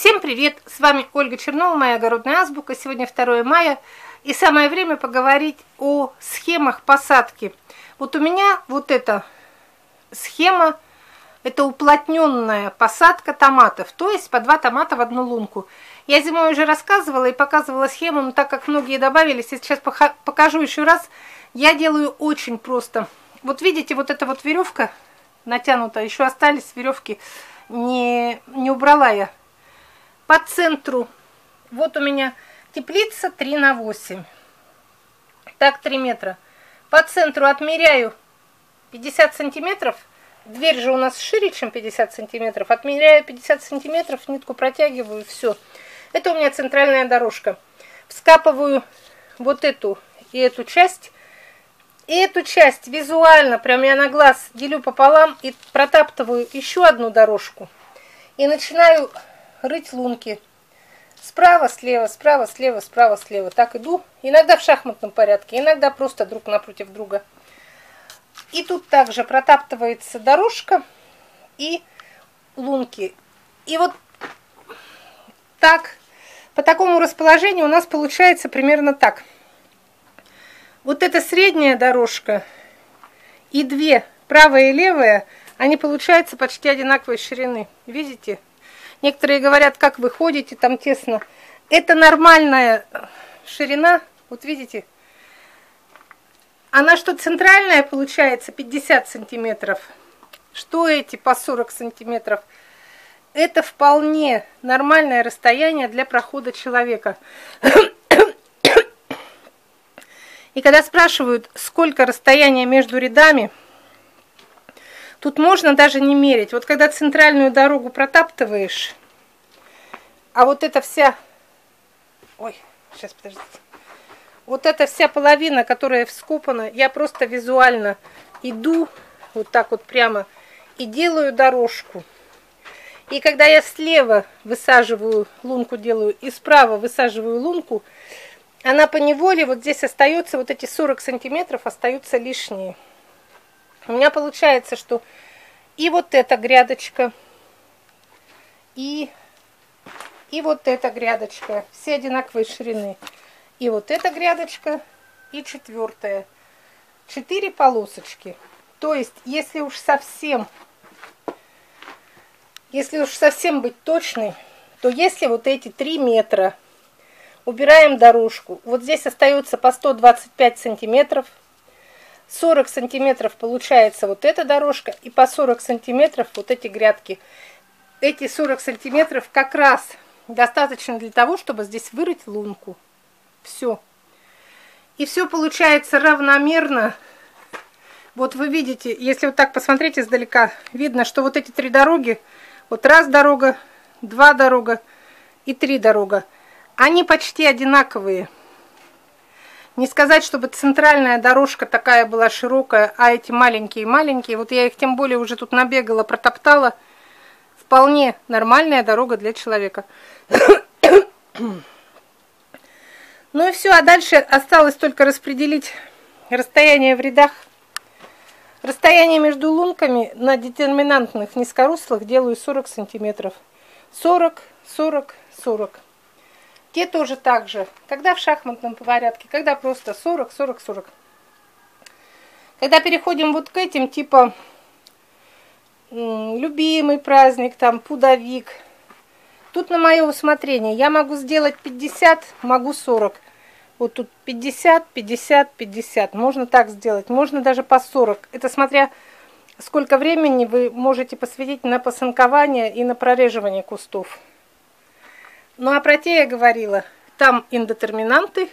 Всем привет! С вами Ольга Чернова, моя огородная азбука. Сегодня 2 мая и самое время поговорить о схемах посадки. Вот у меня вот эта схема, это уплотненная посадка томатов, то есть по 2 томата в одну лунку. Я зимой уже рассказывала и показывала схему, но так как многие добавились, я сейчас покажу еще раз. Я делаю очень просто. Вот видите, вот эта вот веревка натянута, еще остались веревки, не убрала я. По центру вот у меня теплица 3 на 8, так 3 метра. По центру отмеряю 50 сантиметров, дверь же у нас шире, чем 50 сантиметров, отмеряю 50 сантиметров, нитку протягиваю, все. Это у меня центральная дорожка. Вскапываю вот эту и эту часть. И эту часть визуально, прям я на глаз делю пополам и протаптываю еще одну дорожку. И начинаю рыть лунки. Справа, слева, справа, слева, справа, слева. Так иду. Иногда в шахматном порядке, иногда просто друг напротив друга. И тут также протаптывается дорожка и лунки. И вот так, по такому расположению у нас получается примерно так. Вот эта средняя дорожка и две, правая и левая, они получаются почти одинаковой ширины. Видите? Некоторые говорят, как вы ходите, там тесно. Это нормальная ширина. Вот видите, она что центральная получается 50 сантиметров, что эти по 40 сантиметров. Это вполне нормальное расстояние для прохода человека. И когда спрашивают, сколько расстояния между рядами, тут можно даже не мерить. Вот когда центральную дорогу протаптываешь, а вот эта вся... Ой, сейчас, подождите. Вот эта вся половина, которая вскопана, я просто визуально иду вот так вот прямо и делаю дорожку. И когда я слева высаживаю лунку, делаю, и справа высаживаю лунку, она поневоле вот здесь остается, вот эти 40 сантиметров остаются лишние. У меня получается, что и вот эта грядочка, и вот эта грядочка, все одинаковой ширины. И вот эта грядочка, и четвертая. 4 полосочки. То есть, если уж совсем быть точной, то если вот эти 3 метра, убираем дорожку, вот здесь остается по 125 сантиметров, 40 сантиметров получается вот эта дорожка, и по 40 сантиметров вот эти грядки. Эти 40 сантиметров как раз достаточно для того, чтобы здесь вырыть лунку. Все. И все получается равномерно. Вот вы видите, если вот так посмотреть издалека, видно, что вот эти 3 дороги, вот раз дорога, 2 дорога и 3 дорога, они почти одинаковые. Не сказать, чтобы центральная дорожка такая была широкая, а эти маленькие-маленькие. Вот я их тем более уже тут набегала, протоптала. Вполне нормальная дорога для человека. Ну и все, а дальше осталось только распределить расстояние в рядах. Расстояние между лунками на детерминантных низкорослых делаю 40 сантиметров. 40, 40, 40. Те тоже так же, когда в шахматном порядке, когда просто 40, 40, 40. Когда переходим вот к этим, типа любимый праздник, там пудовик, тут на мое усмотрение я могу сделать 50, могу 40. Вот тут 50, 50, 50. Можно так сделать, можно даже по 40. Это смотря сколько времени вы можете посвятить на посынкование и на прореживание кустов. Ну, а про те я говорила, там индетерминанты,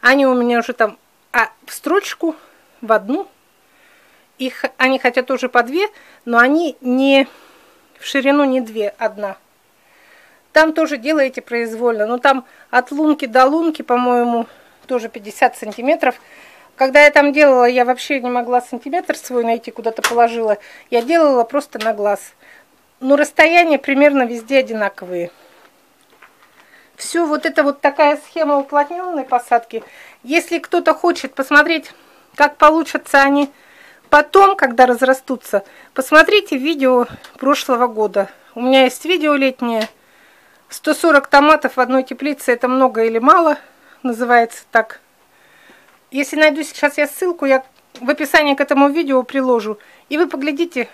они у меня уже там в строчку, в одну, их они хотят тоже по 2, но они не в ширину не 2, одна. Там тоже делаете произвольно, но там от лунки до лунки, по-моему, тоже 50 сантиметров. Когда я там делала, я вообще не могла сантиметр свой найти, куда-то положила, я делала просто на глаз. Но расстояния примерно везде одинаковые. Все, вот это вот такая схема уплотненной посадки. Если кто-то хочет посмотреть, как получатся они потом, когда разрастутся, посмотрите видео прошлого года. У меня есть видео летнее, 140 томатов в одной теплице, это много или мало, называется так. Если найду сейчас я ссылку, я в описании к этому видео приложу. И вы поглядите,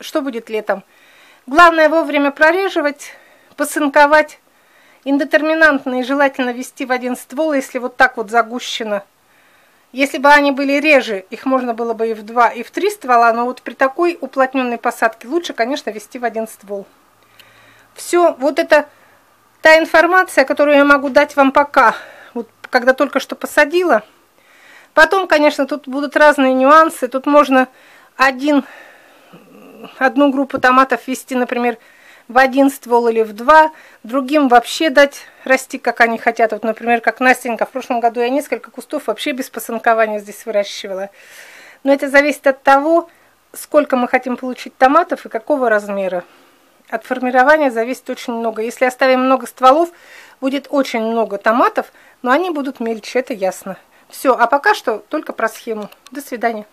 что будет летом. Главное вовремя прореживать, посынковать. Индетерминантные желательно вести в один ствол, если вот так вот загущено. Если бы они были реже, их можно было бы и в 2, и в 3 ствола, но вот при такой уплотненной посадке лучше, конечно, вести в один ствол. Все, вот это та информация, которую я могу дать вам пока, вот когда только что посадила. Потом, конечно, тут будут разные нюансы. Тут можно одну группу томатов вести, например, в один ствол или в 2, другим вообще дать расти, как они хотят. Вот, например, как Настенька, в прошлом году я несколько кустов вообще без посынкования здесь выращивала. Но это зависит от того, сколько мы хотим получить томатов и какого размера. От формирования зависит очень много. Если оставим много стволов, будет очень много томатов, но они будут мельче, это ясно. Все, а пока что только про схему. До свидания.